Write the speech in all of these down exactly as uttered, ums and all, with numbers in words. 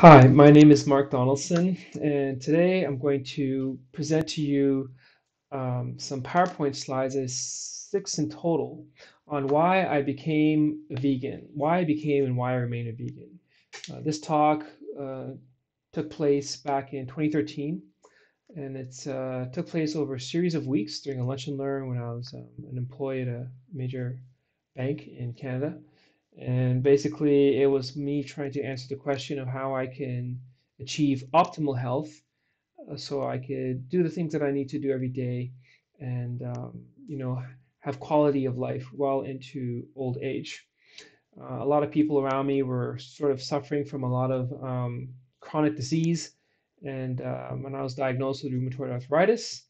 Hi, my name is Mark Donaldson, and today I'm going to present to you um, some PowerPoint slides, six in total, on why I became a vegan, why I became and why I remain a vegan. Uh, this talk uh, took place back in twenty thirteen, and it uh, took place over a series of weeks during a lunch and learn when I was um, an employee at a major bank in Canada. And basically, it was me trying to answer the question of how I can achieve optimal health so I could do the things that I need to do every day and, um, you know, have quality of life well into old age. Uh, a lot of people around me were sort of suffering from a lot of um, chronic disease. And um, when I was diagnosed with rheumatoid arthritis,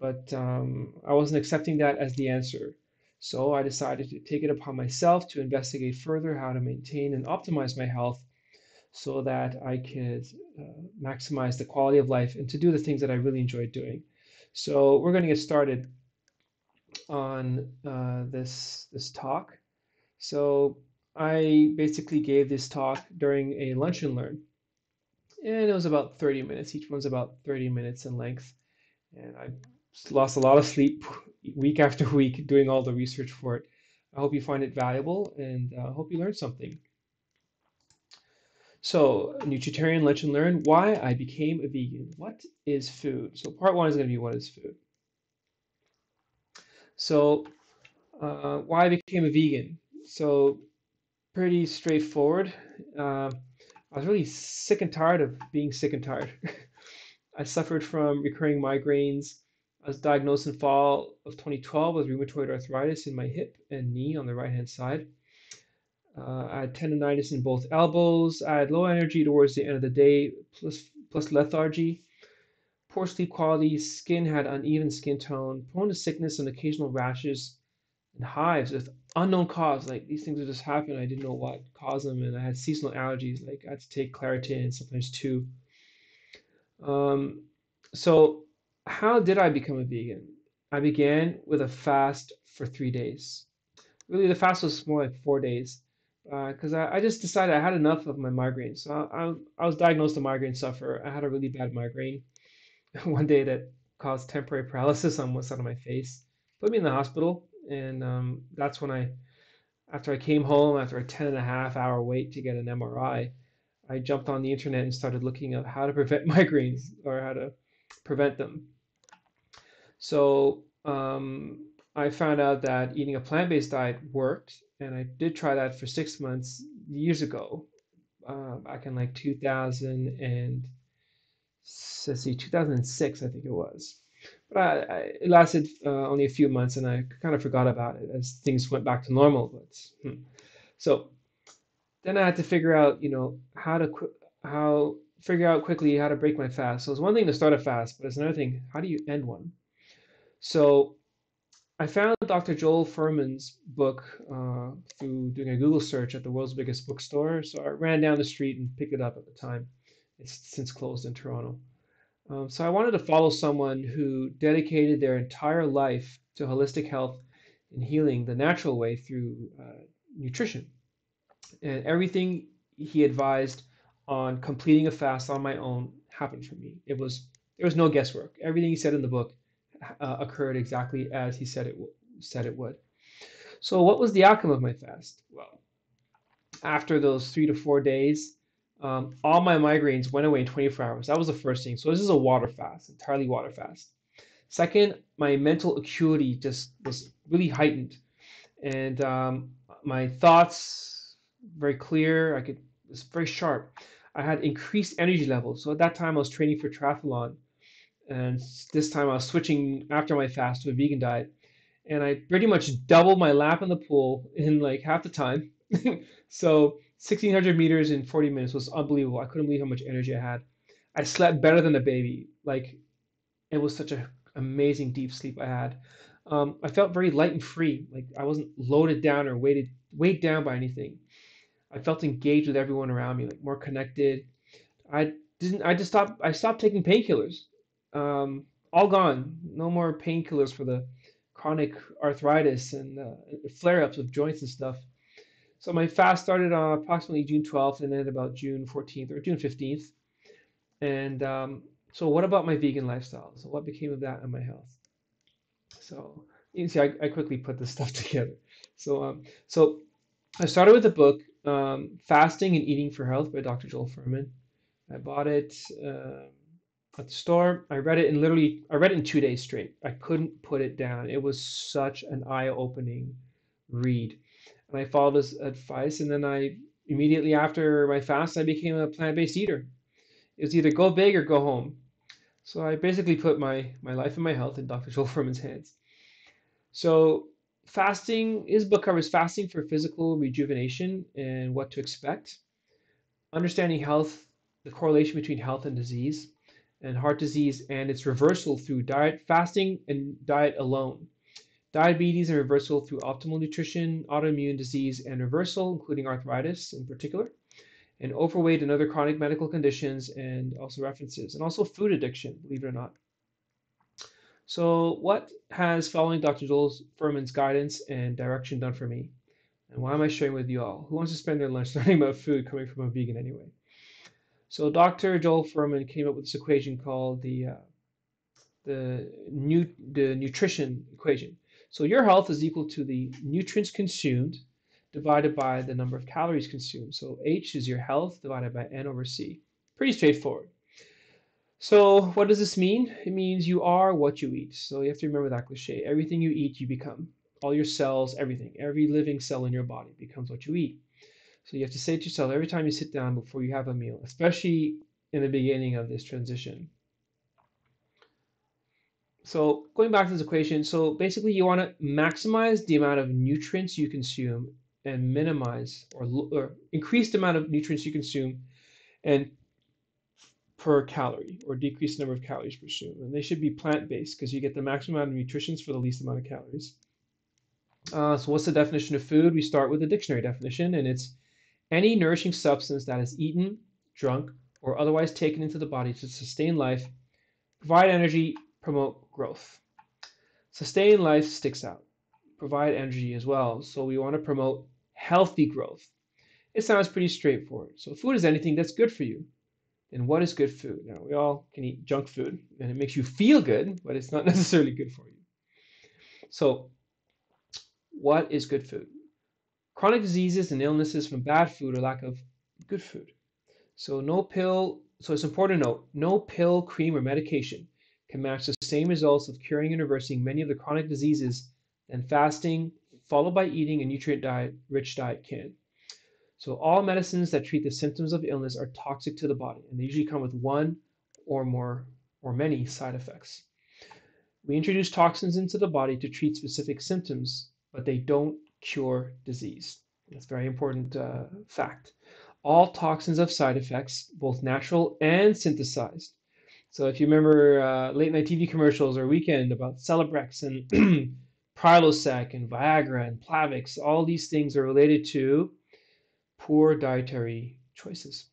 but um, I wasn't accepting that as the answer. So I decided to take it upon myself to investigate further how to maintain and optimize my health so that I could uh, maximize the quality of life and to do the things that I really enjoyed doing. So we're going to get started on uh, this, this talk. So I basically gave this talk during a lunch and learn, and it was about thirty minutes. Each one's about thirty minutes in length, and I lost a lot of sleep week after week doing all the research for it. I hope you find it valuable, and I uh, hope you learned something. So, Nutritarian Lunch and Learn, why I became a vegan. What is food? So part one is going to be what is food. So uh, why I became a vegan. So pretty straightforward. Uh, I was really sick and tired of being sick and tired. I suffered from recurring migraines. I was diagnosed in fall of twenty twelve with rheumatoid arthritis in my hip and knee on the right-hand side. Uh, I had tendonitis in both elbows. I had low energy towards the end of the day, plus, plus lethargy. Poor sleep quality, skin had uneven skin tone, prone to sickness and occasional rashes and hives with unknown cause. Like, these things would just happen. I didn't know what caused them, and I had seasonal allergies. Like, I had to take Claritin, sometimes two. Um, so... How did I become a vegan? I began with a fast for three days. Really, the fast was more like four days because uh, I, I just decided I had enough of my migraines. So I, I, I was diagnosed a migraine sufferer. I had a really bad migraine one day that caused temporary paralysis on one side of my face. Put me in the hospital, and um, that's when I, after I came home, after a ten and a half hour wait to get an M R I, I jumped on the internet and started looking at how to prevent migraines or how to prevent them. So um, I found out that eating a plant-based diet worked, and I did try that for six months years ago, uh, back in like two thousand and let's see, two thousand six, I think it was. But I, I, it lasted uh, only a few months, and I kind of forgot about it as things went back to normal. But hmm. so then I had to figure out, you know, how to how figure out quickly how to break my fast. So it's one thing to start a fast, but it's another thing, how do you end one? So I found Doctor Joel Fuhrman's book uh, through doing a Google search at the world's biggest bookstore. So I ran down the street and picked it up at the time. It's since closed in Toronto. Um, so I wanted to follow someone who dedicated their entire life to holistic health and healing the natural way through uh, nutrition. And everything he advised on completing a fast on my own happened for me. It was, there was no guesswork. Everything he said in the book Uh, occurred exactly as he said it said it would. So what was the outcome of my fast? Well, after those three to four days, um, all my migraines went away in twenty-four hours. That was the first thing. So this is a water fast, entirely water fast. Second, my mental acuity just was really heightened, and um, my thoughts very clear. I could, it was very sharp. I had increased energy levels. So at that time, I was training for triathlon. And this time I was switching after my fast to a vegan diet, and I pretty much doubled my lap in the pool in like half the time. So sixteen hundred meters in forty minutes was unbelievable. I couldn't believe how much energy I had. I slept better than a baby. Like, it was such an amazing deep sleep I had. Um, I felt very light and free. Like, I wasn't loaded down or weighted, weighed down by anything. I felt engaged with everyone around me, like more connected. I didn't, I just stopped, I stopped taking painkillers. Um, all gone. No more painkillers for the chronic arthritis and uh, flare-ups of joints and stuff. So my fast started on approximately June twelfth and ended about June fourteenth or June fifteenth. And um, so what about my vegan lifestyle? So what became of that and my health? So you can see I, I quickly put this stuff together. So, um, so I started with the book, um, Fasting and Eating for Health by Doctor Joel Fuhrman. I bought it uh, at the store. I read it in literally, I read it in two days straight. I couldn't put it down. It was such an eye-opening read. And I followed his advice, and then I immediately after my fast, I became a plant-based eater. It was either go big or go home. So I basically put my, my life and my health in Doctor Joel Fuhrman's hands. So fasting, his book covers fasting for physical rejuvenation and what to expect, understanding health, the correlation between health and disease, and heart disease and its reversal through diet, fasting, and diet alone. Diabetes and reversal through optimal nutrition, autoimmune disease and reversal, including arthritis in particular, and overweight and other chronic medical conditions, and also references, and also food addiction, believe it or not. So what has following Doctor Joel Fuhrman's guidance and direction done for me? And why am I sharing with you all? Who wants to spend their lunch learning about food coming from a vegan anyway? So Doctor Joel Fuhrman came up with this equation called the, uh, the, nu the nutrition equation. So your health is equal to the nutrients consumed divided by the number of calories consumed. So H is your health divided by N over C. Pretty straightforward. So what does this mean? It means you are what you eat. So you have to remember that cliche. Everything you eat, you become. All your cells, everything. Every living cell in your body becomes what you eat. So you have to say to yourself every time you sit down before you have a meal, especially in the beginning of this transition. So going back to this equation, so basically you want to maximize the amount of nutrients you consume and minimize or, or increase the amount of nutrients you consume and per calorie, or decrease the number of calories consumed. And they should be plant-based because you get the maximum amount of nutrients for the least amount of calories. Uh, so what's the definition of food? We start with the dictionary definition, and it's any nourishing substance that is eaten, drunk, or otherwise taken into the body to sustain life, provide energy, promote growth. Sustain life sticks out. Provide energy as well. So we want to promote healthy growth. It sounds pretty straightforward. So food is anything that's good for you. And what is good food? Now, we all can eat junk food, and it makes you feel good, but it's not necessarily good for you. So what is good food? Chronic diseases and illnesses from bad food or lack of good food. So no pill. So it's important to note, no pill, cream, or medication can match the same results of curing and reversing many of the chronic diseases and fasting, followed by eating a nutrient diet, rich diet can. So all medicines that treat the symptoms of illness are toxic to the body, and they usually come with one or more or many side effects. We introduce toxins into the body to treat specific symptoms, but they don't cure disease. That's a very important uh, fact. All toxins have side effects, both natural and synthesized. So if you remember uh, late night T V commercials or weekend about Celebrex and Prilosec and Viagra and Plavix, all these things are related to poor dietary choices.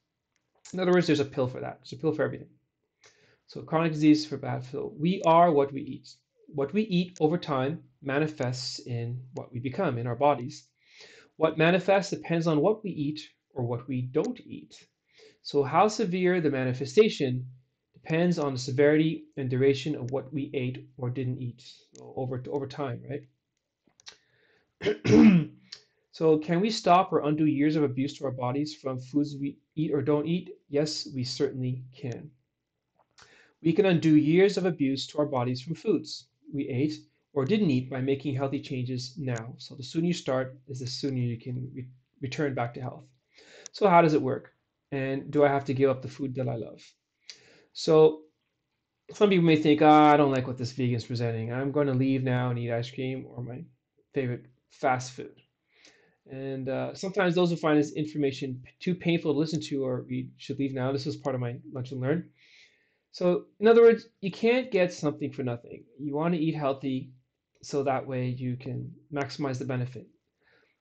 In other words, there's a pill for that. There's a pill for everything. So chronic disease for bad food. We are what we eat. What we eat over time manifests in what we become, in our bodies. What manifests depends on what we eat or what we don't eat. So how severe the manifestation depends on the severity and duration of what we ate or didn't eat over, over time, right? So can we stop or undo years of abuse to our bodies from foods we eat or don't eat? Yes, we certainly can. We can undo years of abuse to our bodies from foods we ate or didn't eat by making healthy changes now. So the sooner you start is the sooner you can re return back to health. So how does it work? And do I have to give up the food that I love? So some people may think, ah, I don't like what this vegan is presenting. I'm going to leave now and eat ice cream or my favorite fast food. And uh, sometimes those who find this information too painful to listen to or read should leave now. This was part of my lunch and learn. So in other words, you can't get something for nothing. You want to eat healthy so that way you can maximize the benefit.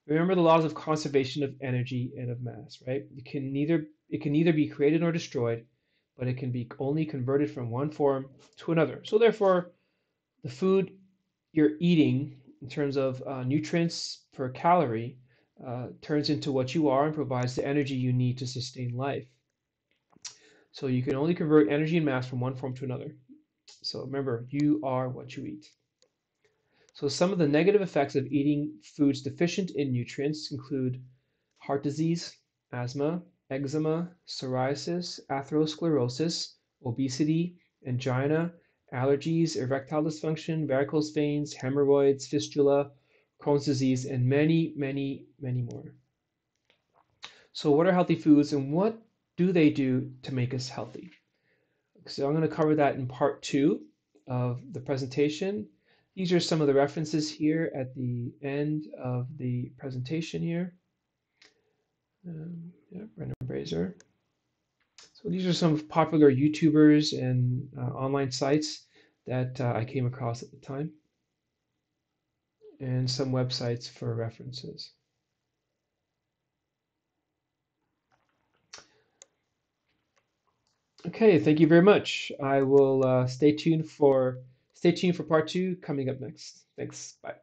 Remember the laws of conservation of energy and of mass, right? You can neither, it can neither be created nor destroyed, but it can be only converted from one form to another. So therefore, the food you're eating in terms of uh, nutrients per calorie uh, turns into what you are and provides the energy you need to sustain life. So you can only convert energy and mass from one form to another. So remember, you are what you eat. So some of the negative effects of eating foods deficient in nutrients include heart disease, asthma, eczema, psoriasis, atherosclerosis, obesity, angina, allergies, erectile dysfunction, varicose veins, hemorrhoids, fistula, Crohn's disease, and many, many, many more. So what are healthy foods and what do they do to make us healthy? So I'm going to cover that in part two of the presentation. These are some of the references here at the end of the presentation here. Um, yeah, Brendan Brazier. So these are some popular YouTubers and uh, online sites that uh, I came across at the time, and some websites for references. Okay, thank you very much. I will uh, stay tuned for Stay tuned for part two coming up next. Thanks. Bye.